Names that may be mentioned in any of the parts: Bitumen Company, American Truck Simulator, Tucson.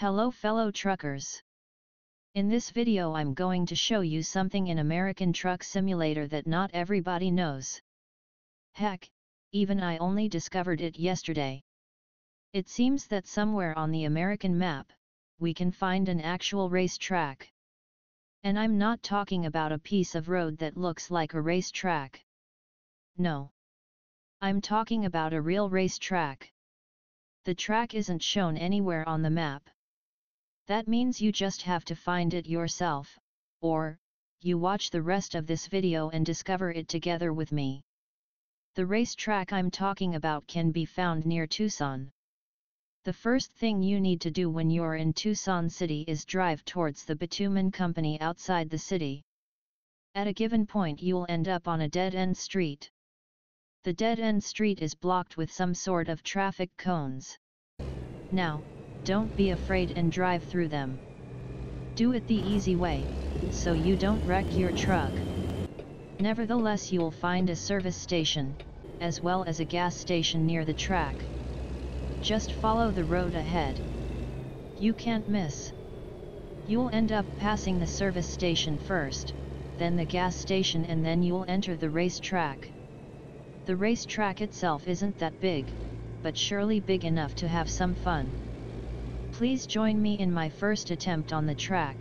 Hello fellow truckers. In this video I'm going to show you something in American Truck Simulator that not everybody knows. Heck, even I only discovered it yesterday. It seems that somewhere on the American map, we can find an actual racetrack. And I'm not talking about a piece of road that looks like a racetrack. No. I'm talking about a real racetrack. The track isn't shown anywhere on the map. That means you just have to find it yourself, or you watch the rest of this video and discover it together with me. The racetrack I'm talking about can be found near Tucson. The first thing you need to do when you're in Tucson City is drive towards the Bitumen Company outside the city. At a given point you'll end up on a dead-end street. The dead-end street is blocked with some sort of traffic cones. Now, don't be afraid and drive through them. Do it the easy way, so you don't wreck your truck. Nevertheless, you'll find a service station, as well as a gas station near the track. Just follow the road ahead. You can't miss. You'll end up passing the service station first, then the gas station, and then you'll enter the racetrack. The racetrack itself isn't that big, but surely big enough to have some fun. Please join me in my first attempt on the track.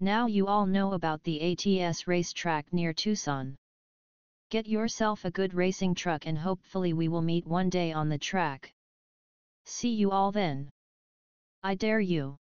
Now you all know about the ATS racetrack near Tucson. Get yourself a good racing truck and hopefully we will meet one day on the track. See you all then. I dare you.